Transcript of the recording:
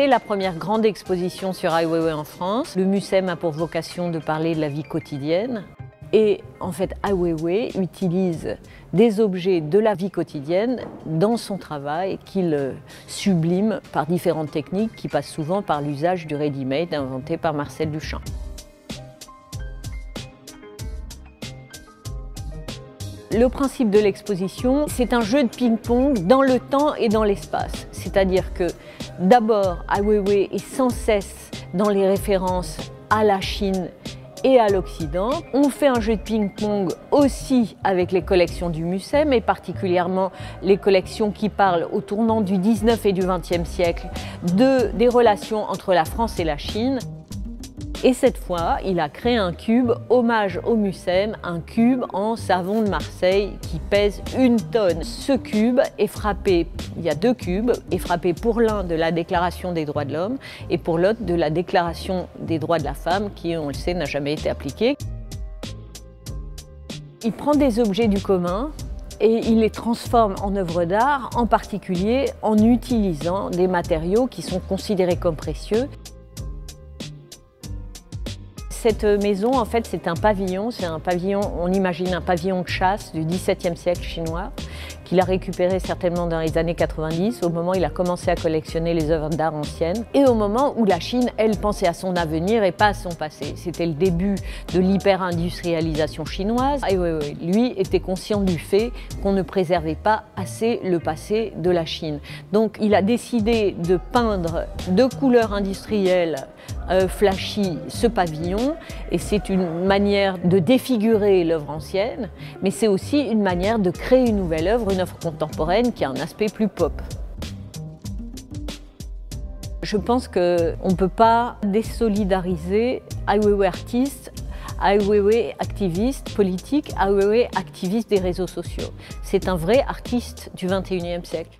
C'est la première grande exposition sur Ai Weiwei en France. Le Mucem a pour vocation de parler de la vie quotidienne. Et en fait, Ai Weiwei utilise des objets de la vie quotidienne dans son travail qu'il sublime par différentes techniques qui passent souvent par l'usage du ready-made inventé par Marcel Duchamp. Le principe de l'exposition, c'est un jeu de ping-pong dans le temps et dans l'espace. C'est-à-dire que d'abord, Ai Weiwei est sans cesse dans les références à la Chine et à l'Occident. On fait un jeu de ping-pong aussi avec les collections du Mucem, et particulièrement les collections qui parlent au tournant du 19 et du 20e siècle des relations entre la France et la Chine. Et cette fois, il a créé un cube, hommage au Mucem, un cube en savon de Marseille qui pèse 1 tonne. Ce cube est frappé, il y a 2 cubes, est frappé pour l'un de la Déclaration des droits de l'homme et pour l'autre de la Déclaration des droits de la femme qui, on le sait, n'a jamais été appliquée. Il prend des objets du commun et il les transforme en œuvres d'art, en particulier en utilisant des matériaux qui sont considérés comme précieux. Cette maison, en fait, c'est un pavillon. On imagine un pavillon de chasse du XVIIe siècle chinois qu'il a récupéré certainement dans les années 90, au moment où il a commencé à collectionner les œuvres d'art anciennes et au moment où la Chine, elle, pensait à son avenir et pas à son passé. C'était le début de l'hyper-industrialisation chinoise. Ai Weiwei, lui, était conscient du fait qu'on ne préservait pas assez le passé de la Chine. Donc, il a décidé de peindre de couleurs industrielles flashy ce pavillon, et c'est une manière de défigurer l'œuvre ancienne, mais c'est aussi une manière de créer une nouvelle œuvre, une œuvre contemporaine qui a un aspect plus pop. Je pense qu'on ne peut pas désolidariser Ai Weiwei artiste, Ai Weiwei activiste politique, Ai Weiwei activiste des réseaux sociaux. C'est un vrai artiste du 21e siècle.